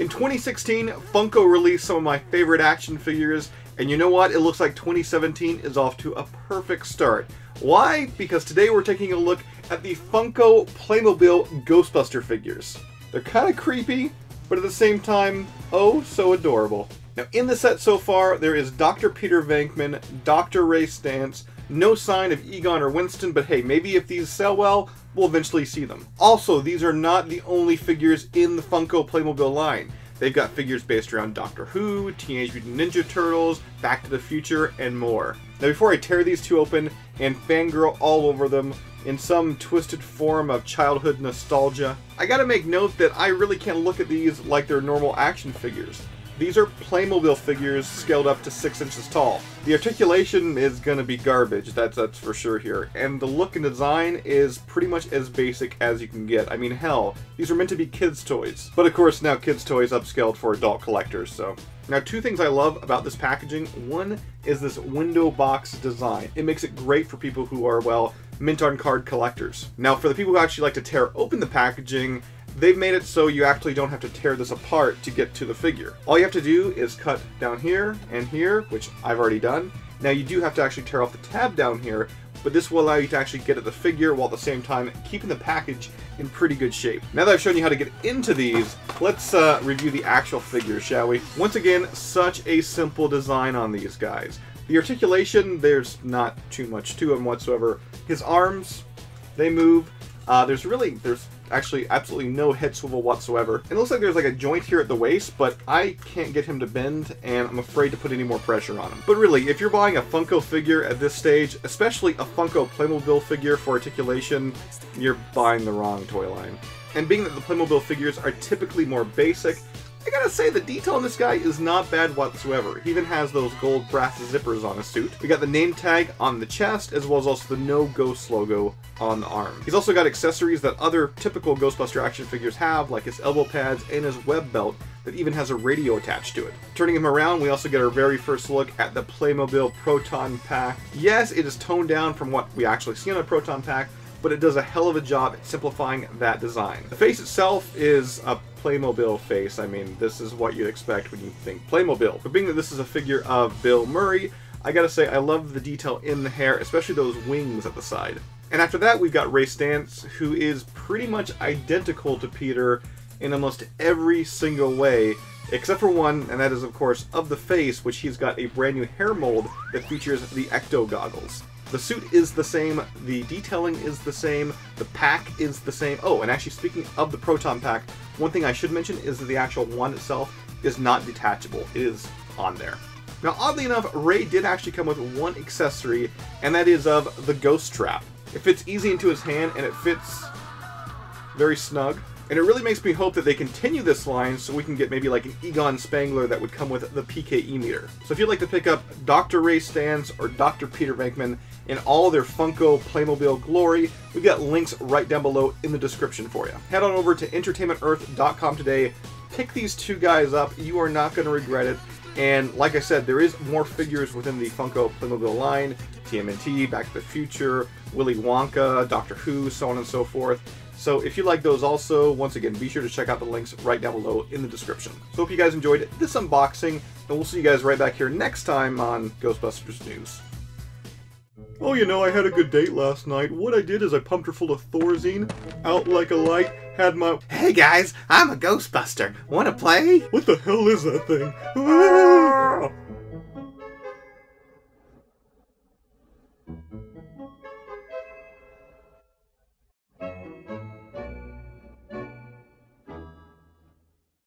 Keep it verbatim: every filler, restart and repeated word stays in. In twenty sixteen, Funko released some of my favorite action figures, and you know what? It looks like twenty seventeen is off to a perfect start. Why? Because today we're taking a look at the Funko Playmobil Ghostbuster figures. They're kind of creepy, but at the same time, oh so adorable. Now in the set so far, there is Doctor Peter Venkman, Doctor Ray Stantz, no sign of Egon or Winston, but hey, maybe if these sell well, we'll eventually see them. Also, these are not the only figures in the Funko Playmobil line. They've got figures based around Doctor Who, Teenage Mutant Ninja Turtles, Back to the Future, and more. Now before I tear these two open and fangirl all over them in some twisted form of childhood nostalgia, I gotta make note that I really can't look at these like they're normal action figures. These are Playmobil figures scaled up to six inches tall. The articulation is gonna be garbage, that's, that's for sure here. And the look and design is pretty much as basic as you can get. I mean, hell, these are meant to be kids' toys. But of course, now kids' toys upscaled for adult collectors, so. Now, two things I love about this packaging. One is this window box design. It makes it great for people who are, well, mint on card collectors. Now, for the people who actually like to tear open the packaging, they've made it so you actually don't have to tear this apart to get to the figure. All you have to do is cut down here and here, which I've already done. Now you do have to actually tear off the tab down here, but this will allow you to actually get at the figure while at the same time keeping the package in pretty good shape. Now that I've shown you how to get into these, let's uh, review the actual figure, shall we? Once again, such a simple design on these guys. The articulation, there's not too much to him whatsoever. His arms, they move. Uh, there's really, there's actually absolutely no head swivel whatsoever. It looks like there's like a joint here at the waist, but I can't get him to bend, and I'm afraid to put any more pressure on him. But really, if you're buying a Funko figure at this stage, especially a Funko Playmobil figure for articulation, you're buying the wrong toy line. And being that the Playmobil figures are typically more basic, I gotta say, the detail on this guy is not bad whatsoever. He even has those gold brass zippers on his suit. We got the name tag on the chest, as well as also the No Ghost logo on the arm. He's also got accessories that other typical Ghostbuster action figures have, like his elbow pads and his web belt that even has a radio attached to it. Turning him around, we also get our very first look at the Playmobil Proton Pack. Yes, it is toned down from what we actually see on a Proton Pack, but it does a hell of a job at simplifying that design. The face itself is a Playmobil face. I mean, this is what you'd expect when you think Playmobil. But being that this is a figure of Bill Murray, I gotta say I love the detail in the hair, especially those wings at the side. And after that, we've got Ray Stantz, who is pretty much identical to Peter in almost every single way, except for one, and that is, of course, of the face, which he's got a brand new hair mold that features the Ecto-goggles. The suit is the same, the detailing is the same, the pack is the same. Oh, and actually speaking of the Proton Pack, one thing I should mention is that the actual wand itself is not detachable. It is on there. Now, oddly enough, Ray did actually come with one accessory, and that is of the Ghost Trap. It fits easy into his hand, and it fits very snug. And it really makes me hope that they continue this line so we can get maybe like an Egon Spangler that would come with the P K E meter. So if you'd like to pick up Doctor Ray Stantz or Doctor Peter Venkman in all their Funko Playmobil glory, we've got links right down below in the description for you. Head on over to entertainment earth dot com today, pick these two guys up, you are not going to regret it. And like I said, there is more figures within the Funko Playmobil line, T M N T, Back to the Future, Willy Wonka, Doctor Who, so on and so forth. So if you like those also, once again, be sure to check out the links right down below in the description. So hope you guys enjoyed this unboxing, and we'll see you guys right back here next time on Ghostbusters News. Oh, you know, I had a good date last night. What I did is I pumped her full of Thorazine, out like a light, had my... Hey guys, I'm a Ghostbuster. Wanna play? What the hell is that thing?